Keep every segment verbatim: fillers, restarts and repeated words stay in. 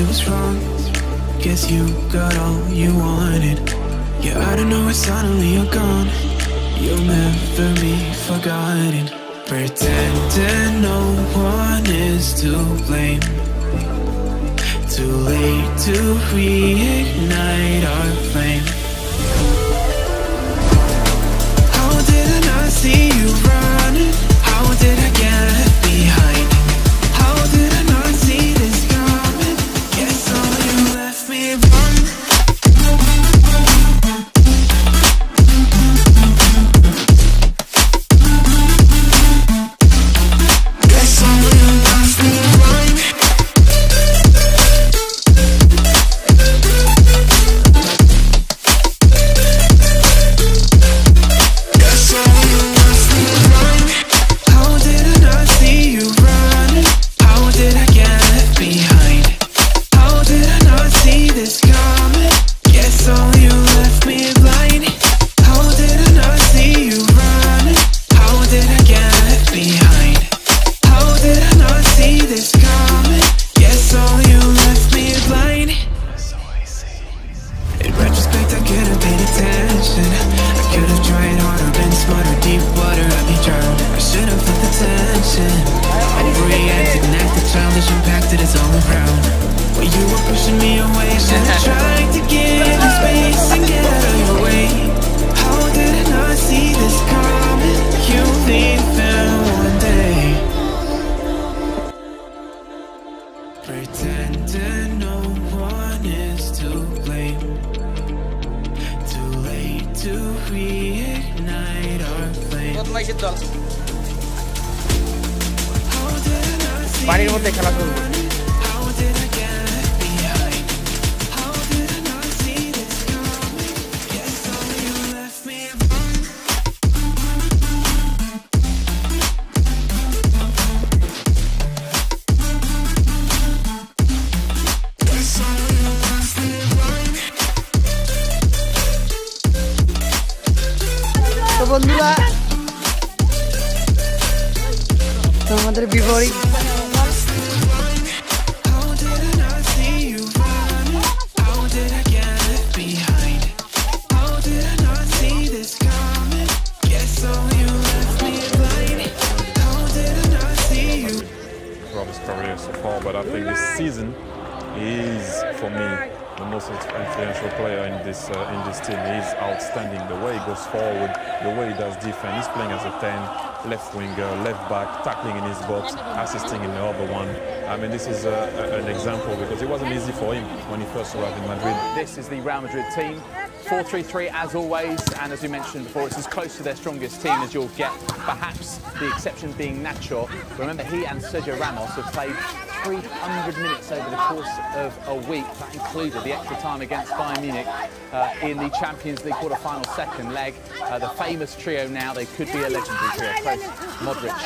it was wrong. Guess you got all you wanted. Yeah, I don't know, it's suddenly you're gone. You'll never be forgotten. Pretending no one is to blame. Too late to reignite our flame. How didn't I see you running? How did I get left behind? How did I not see this coming? Guess all you left me wrong. বাড়ির মধ্যে খেলা করব। তো বন্ধুরা তোমাদের বিপরীত season is for me the most influential player in this uh, in this team. He's outstanding. The way he goes forward, the way he does defense. He's playing as a ten, left winger, left back, tackling in his box, assisting in the other one. I mean, this is a, a, an example because it wasn't easy for him when he first arrived in Madrid. This is the Real Madrid team, four three three as always, and as we mentioned before, it's as close to their strongest team as you'll get. Perhaps the exception being Nacho. Remember, he and Sergio Ramos have played three hundred minutes over the course of a week. That included the extra time against Bayern Munich uh, in the Champions League quarter-final second leg. Uh, the famous trio now, they could be a legendary trio. Both Modric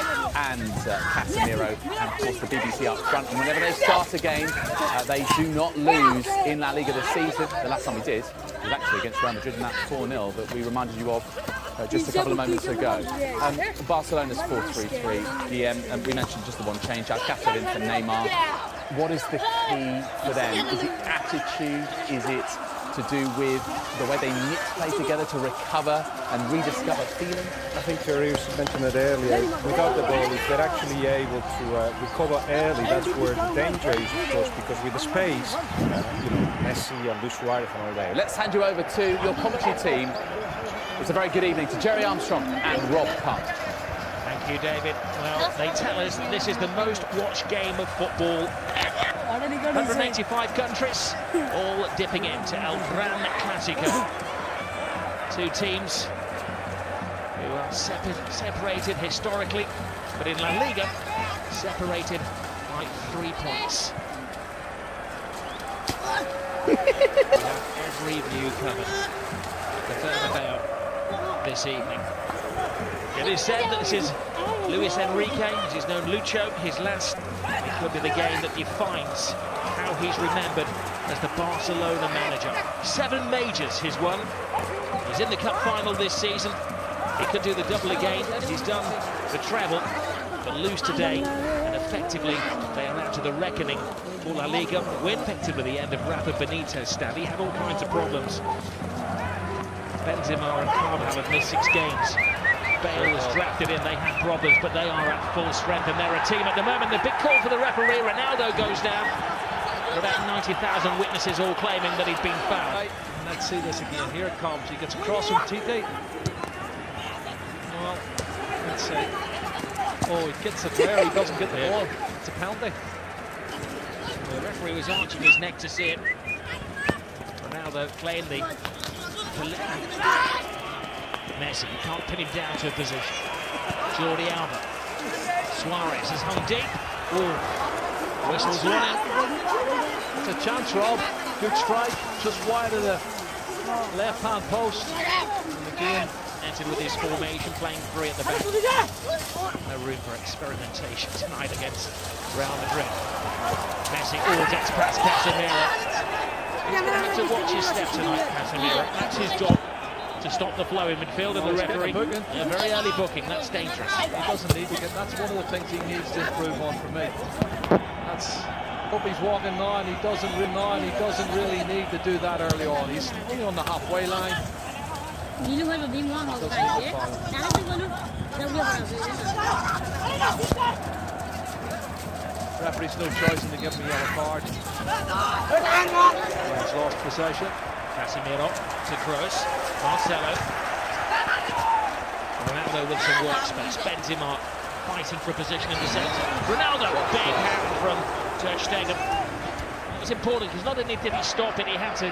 and uh, Casemiro, and of course the B B C up front. And whenever they start a game, uh, they do not lose in La Liga this season. The last time we did was actually against Real Madrid in that four nil that we reminded you of Uh, just a couple of moments ago. Um, Barcelona's four three three, the, um, and we mentioned just the one change, Alcaceres in for Neymar. What is the key for them? Is it attitude? Is it to do with the way they knit play together to recover and rediscover feeling? I think Thierry mentioned it earlier. Without the ball, if they're actually able to uh, recover early, that's where the danger is, of course, because with the space, uh, you know, Messi and Luis Suarez and all that. Let's hand you over to your commentary team. It's a very good evening to Jerry Armstrong and Rob Putt. Thank you, David. Well, they tell us that this is the most watched game of football ever. one hundred eighty-five countries, all dipping into El Gran Clásico. Two teams who are separ separated historically, but in La Liga, separated by three points. We have every view covered. This evening, it is said that this is Luis Enrique, as he's known Lucho, his last. It could be the game that defines how he's remembered as the Barcelona manager. Seven majors he's won. He's in the cup final this season. He could do the double again, as he's done the treble, but lose today, and effectively they are out to the reckoning Football La Liga, when picked him at the end of Rafa Benitez's stab, he had all kinds of problems. Benzema and Carvajal have missed six games. Bale was drafted in, they had problems, but they are at full strength and they're a team at the moment. The big call for the referee, Ronaldo goes down. About ninety thousand witnesses all claiming that he's been fouled. Right, and let's see this again. Here it comes. He gets across from Pique. Well, let's see. Oh, he gets it there. He doesn't get the ball. It's a penalty. The referee was arching his neck to see it. Ronaldo playing the... Messi, you can't pin him down to a position. Jordi Alba. Suarez has hung deep. Ooh. Whistle's running. It's a chance, Rob. Good strike, just wide of the left-hand post. And again, entered with his formation, playing three at the back. No room for experimentation tonight against Real Madrid. Messi, oh, gets past Casemiro. He's going to have to watch his step tonight, Casemiro. That's his job, to stop the flow in midfield and the referee. A very early booking, that's dangerous. He doesn't need to get, that's one of the things he needs to improve on for me. That's... He's walking now and he doesn't rely, he doesn't really need to do that early on. He's only on the halfway line. Referee's no choice in to give me a yellow card. He's lost possession. Casemiro to Kroos. Marcelo. Ronaldo with some workspace. Benzema fighting for a position in the centre. Ronaldo, big hand from ter Stegen. It was important because not only did he stop it, he had to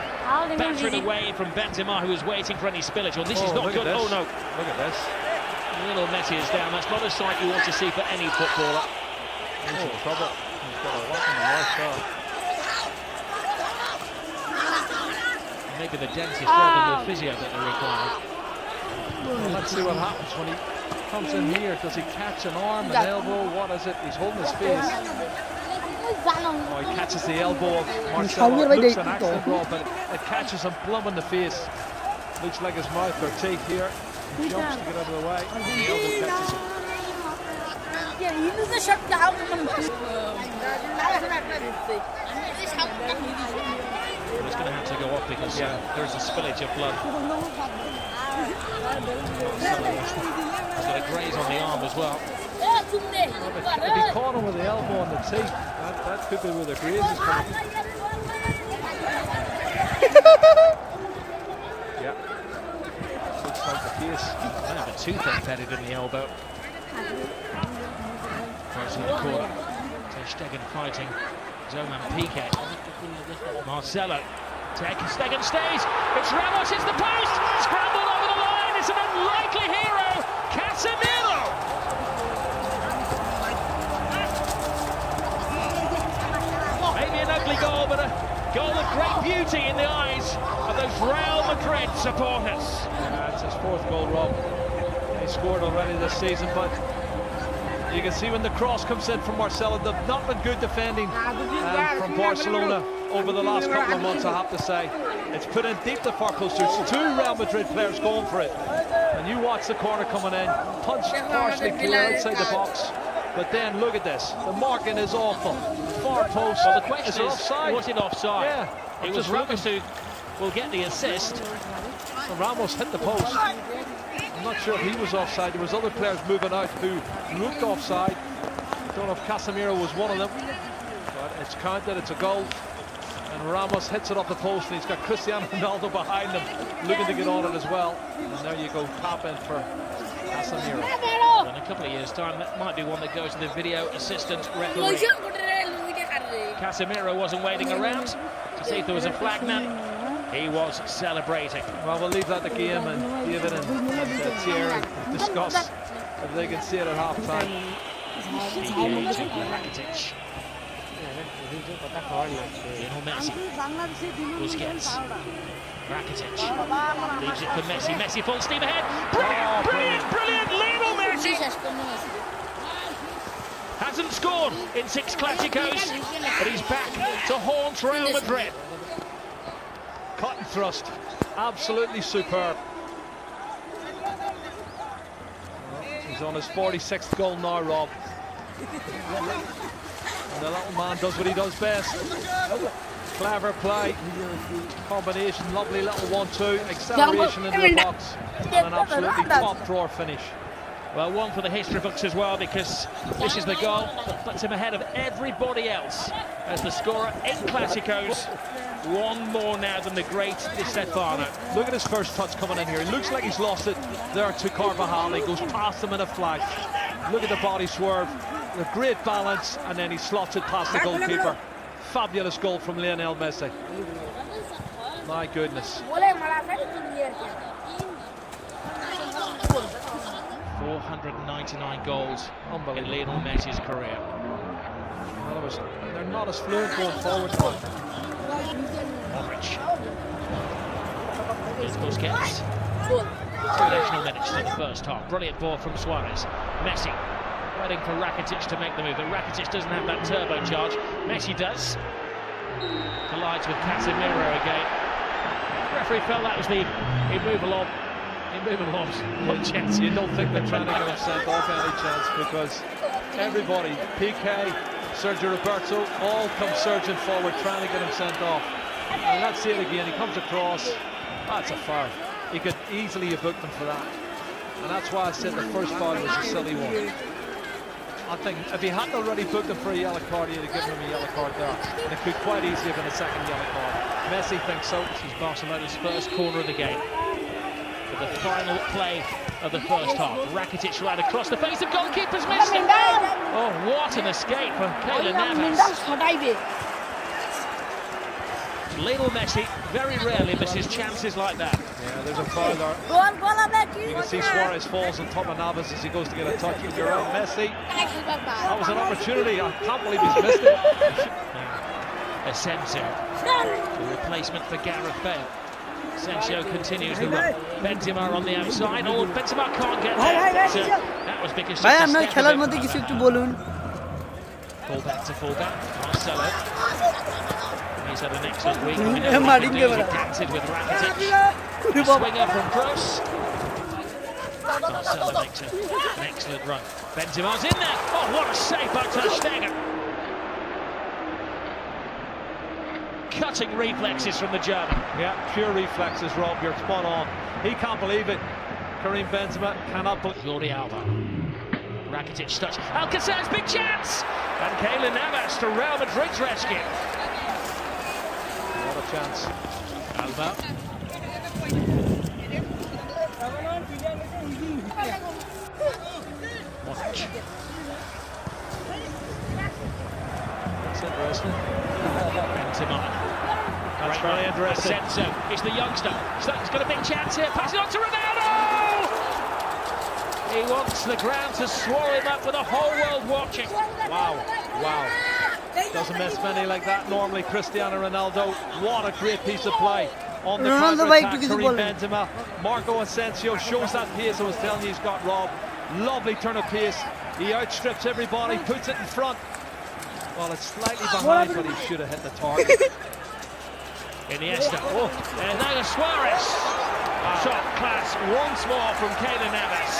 batter it away from Benzema, who was waiting for any spillage. Well, this oh, is not good. Oh, no. Look at this. A little Messi is down. That's not a sight you want to see for any footballer. He's in trouble. He's got a lot in the left side. Maybe the dentist rather than the physio that they require. Well, let's see what happens when he comes in here. Does he catch an arm, an elbow? What is it? He's holding his face. Oh, he catches the elbow of Marcelo. It looks an accident ball, but it catches him plumb in the face. Looks like his mouth or teeth here. He jumps to get out of the way. And the elbow catches him. He's going to have to go off because yeah, there is a spillage of blood. He's got a graze on the arm as well. If he caught him with the elbow on the teeth, that, that could be where the graze is coming. Yeah. Looks like the face. I have a tooth embedded in the elbow. Cross in the corner. ter Stegen fighting Zoman Pique. Marcelo. ter Stegen stays. It's Ramos, it's the post. Scrambled over the line. It's an unlikely hero. Casemiro. Goal, but a goal of great beauty in the eyes of those Real Madrid supporters. Yeah, it's his fourth goal, Rob. He scored already this season, but you can see when the cross comes in from Marcelo, they've not been good defending um, from Barcelona over the last couple of months, I have to say. It's put in deep to far closer. Two Real Madrid players going for it. And you watch the corner coming in, punch partially clear outside the box. But then look at this, the marking is awful. Far post. Well, the question is, offside. Was it offside? Yeah, it was Ramos who will get the assist. Well, Ramos hit the post. I'm not sure if he was offside. There was other players moving out who looked offside. I don't know if Casemiro was one of them. But it's counted, it's a goal. And Ramos hits it off the post, and he's got Cristiano Ronaldo behind him, looking to get on it as well. And there you go, tap in for Casemiro. In a couple of years' time, that might be one that goes to the video assistant referee. Casemiro wasn't waiting around to see if there was a flag man. He was celebrating. Well, we'll leave that to Guillaume and David and, and uh, Thierry discuss if they can see it at half-time. Rakitic. Lionel Messi. Busquets. Rakitic. Leaves it for Messi. Messi full steam ahead. Brilliant, brilliant, brilliant. Lionel Messi hasn't scored in six Clásicos, but he's back to haunt Real Madrid. Cut and thrust. Absolutely superb. He's on his forty-sixth goal now, Rob. And the little man does what he does best. Clever play, combination, lovely little one two, acceleration into the box, and an absolutely top drawer finish. Well, one for the history books as well, because this is the goal that puts him ahead of everybody else as the scorer in Clásicos. One more now than the great Di Stéfano. Look at his first touch coming in here. He looks like he's lost it there to Carvajal. He goes past him in a flash. Look at the body swerve. A great balance, and then he slots it past the goalkeeper. Fabulous goal from Lionel Messi. My goodness. four hundred ninety-nine goals in Lionel Messi's career. They're not as fluent going forward. Modric. Here's Busquets. Two additional minutes to the first half. Brilliant ball from Suarez. Messi waiting for Rakitic to make the move, but Rakitic doesn't have that turbocharge. Messi does. Collides with Casemiro again. The referee felt that was the move along. Moving along, what chance? You don't think they're trying to get him sent off any chance, because everybody, Pique, Sergio Roberto, all come surging forward trying to get him sent off. And let's see it again. He comes across. That's a foul. He could easily have booked him for that. And that's why I said the first foul was a silly one. I think if he hadn't already booked him for a yellow card, he'd have given him a yellow card there. And it could quite easily have been a second yellow card. Messi thinks so. This is Barcelona's first corner of the game. The final play of the first half. Rakitic ran across the face of goalkeepers, missed it. Oh, what an escape from Keylor Navas. Lionel Messi very rarely misses chances like that. Yeah, there's a foul there. You can see Suarez falls on top of Navas as he goes to get a touch. You're right, Messi. That was an opportunity. I can't believe he's missed it. Asensio, the replacement for Gareth Bale. Asensio continues the run. Benzema on the outside. Oh, Benzema can't get there. So that was because just a step of Fall back to full back. Marcelo. He's had an excellent week. We know what he can do. He's adapted with Rakitic. A swinger from Kroos. Marcelo makes an excellent run. Benzema's in there. Oh, what a save by ter Stegen. Cutting reflexes from the German. Yeah, pure reflexes, Rob. You're spot on. He can't believe it. Karim Benzema cannot believe it. Jordi Alba. Rakitic touch. Alcaceres, big chance! And Gaylan Amos to Real Madrid's rescue. What a chance. Alba. Watch. That's interesting. That's very interesting. Asensio, it's the youngster. He's got a big chance here. Pass it on to Ronaldo! He wants the ground to swallow him up with the whole world watching. Wow, wow. Doesn't miss many like that normally. Cristiano Ronaldo, what a great piece of play. On the counter-attack, Karim Benzema. Marco Asensio shows that pace I was telling you he's got, Rob. Lovely turn of pace. He outstrips everybody, puts it in front. Well, it's slightly behind, but he should have hit the target. Iniesta, oh, and now the Suarez. Oh. Shot class once more from Keylor Navas.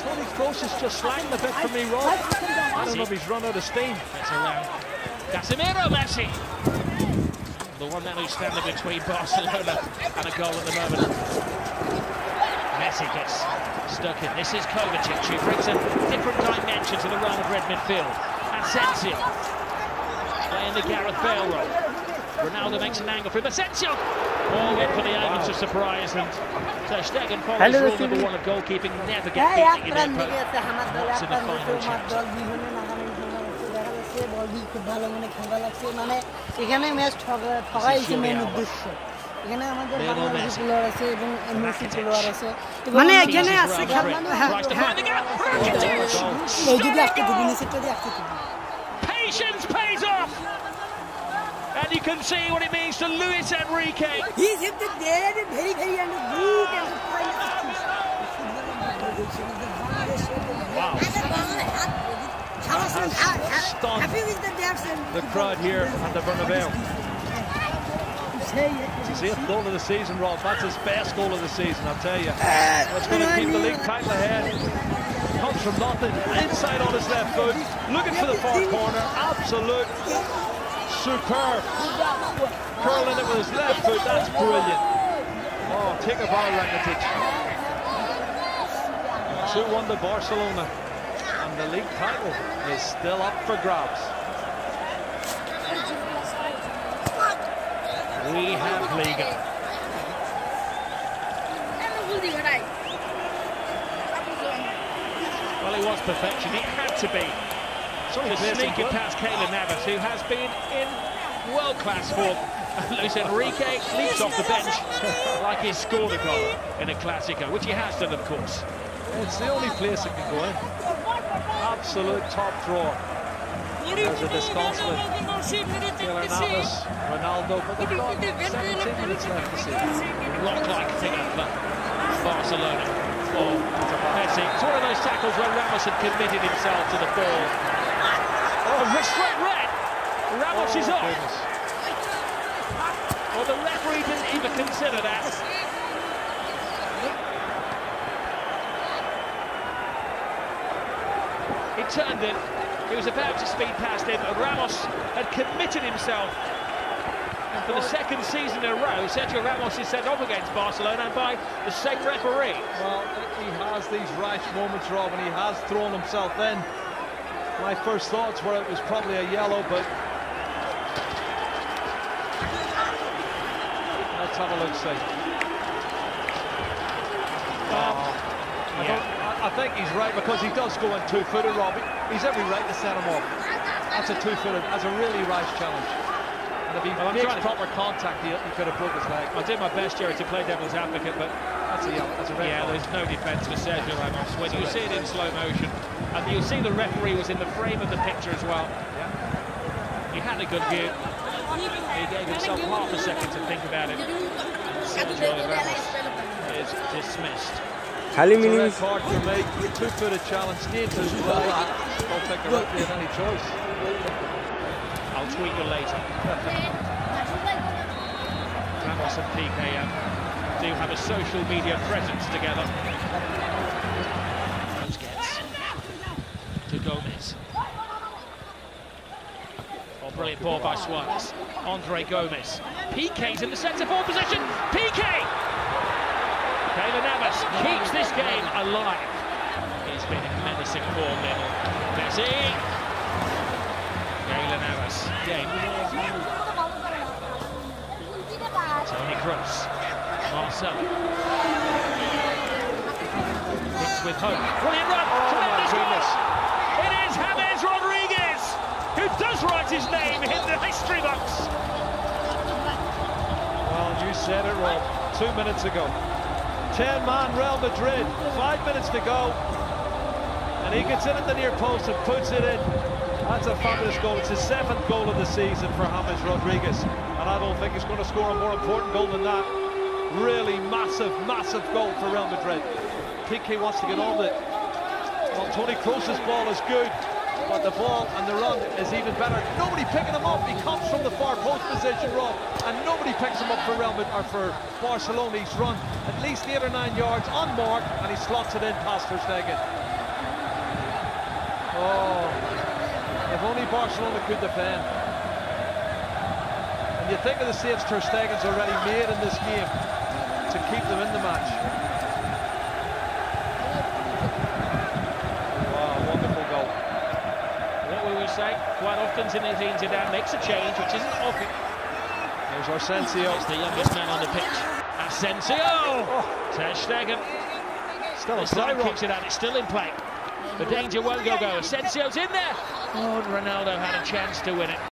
Tony Kroos is just sliding a bit for me, Rob. I don't know if he's run out of steam. That's around. Casemiro, Messi. The one man who's standing between Barcelona and a goal at the moment. Messi gets stuck in. This is Kovacic, who brings a different dimension to the Real Madrid midfield. Asensio, playing the Gareth Bale role. Ronaldo makes an angle for him. Asensio! All in for the elements of surprise, and ter Stegen follows rule number one of goalkeeping. Never get beaten in their post. In the final chance. Patience pays off! And you can see what it means to Luis Enrique. He's hit the dead and very, very under boot. Wow. Stunned the crowd here at the Bernabeu. It's his eighth goal of the season, Rob. That's his best goal of the season, I'll tell you. That's going to keep the league title ahead. comes from nothing, inside on his left foot, looking for the far corner, absolute superb, curling it with his left foot, that's brilliant. Oh, take a ball, Rakitic. two one to Barcelona, and the league title is still up for grabs. We have Liga. Well, he was perfection, he had to be. So to sneak it past Keylor Navas, who has been in world-class form. And Luis Enrique leaps off the bench like he's scored a goal in a Clásico, which he has done, of course. It's the only place it can go in. Absolute top drawer. There's a disconsolate Keylor Navas, Ronaldo, but they've got seventeen minutes left to see. Lock-like figure for Barcelona. Ball. Messi. It's one of those tackles where Ramos had committed himself to the ball. Oh, straight red. Ramos oh, is off. Goodness. Well, the referee didn't even consider that. He turned it. He was about to speed past him. Ramos had committed himself. And for the second season in a row, Sergio Ramos is sent off against Barcelona and by the same referee. Well, he has these rash moments, Rob, and he has thrown himself in. My first thoughts were it was probably a yellow, but... Let's have a look-see. Um, yeah. I, I, I think he's right, because he does go in two-footer, Rob. He's every right to set him off. That's a two-footer. That's a really rash challenge. If he well, makes proper contact, he, he could have broke his leg. I did my best, Jerry, to play devil's advocate, but that's a, that's a red yeah, ball. There's no defence for Sergio Ramos. When that's you see it in slow motion, and you'll see the referee was in the frame of the picture as well. Yeah. He had a good view. He gave himself half a second to think about it. Sergio Ramos is dismissed. It's a card for me. Two-footed challenge, stayed to his leg. Don't think there had any choice. I'll tweet you later. Ramos and Pique um, do have a social media presence together. Ramos gets to Gomez. Oh, brilliant ball by Suarez. Andre Gomez. Pique's in the centre forward position. Pique! Keylor Navas keeps this game alive. He's been in menacing form there. Messi. Gaylan Amos. Tony Kroos. Marcelo. Hits with hope. Brilliant run. Oh, tremendous goal. It is James Rodriguez who does write his name in the history books. Well, you said it, Rob. Two minutes ago. ten man Real Madrid. Five minutes to go. And he gets in at the near post and puts it in. That's a fabulous goal. It's his seventh goal of the season for James Rodriguez, and I don't think he's going to score a more important goal than that. Really massive, massive goal for Real Madrid. Pique wants to get on with it. Well, Toni Kroos's ball is good, but the ball and the run is even better. Nobody picking him up. He comes from the far post position, Rob, and nobody picks him up for Real Madrid or for Barcelona. He's run at least eight or nine yards unmarked, and he slots it in past ter Stegen. Oh. If only Barcelona could defend. And you think of the saves ter Stegen's already made in this game to keep them in the match. Wow, wonderful goal. What we will say, quite often Zinedine Zidane makes a change, which isn't often. There's Asensio. It's the youngest man on the pitch. Asensio! Oh. ter Stegen. Still in play, kicks it out, it's still in play. The danger won't go, go. Asensio's in there! Oh, and Ronaldo had a chance to win it.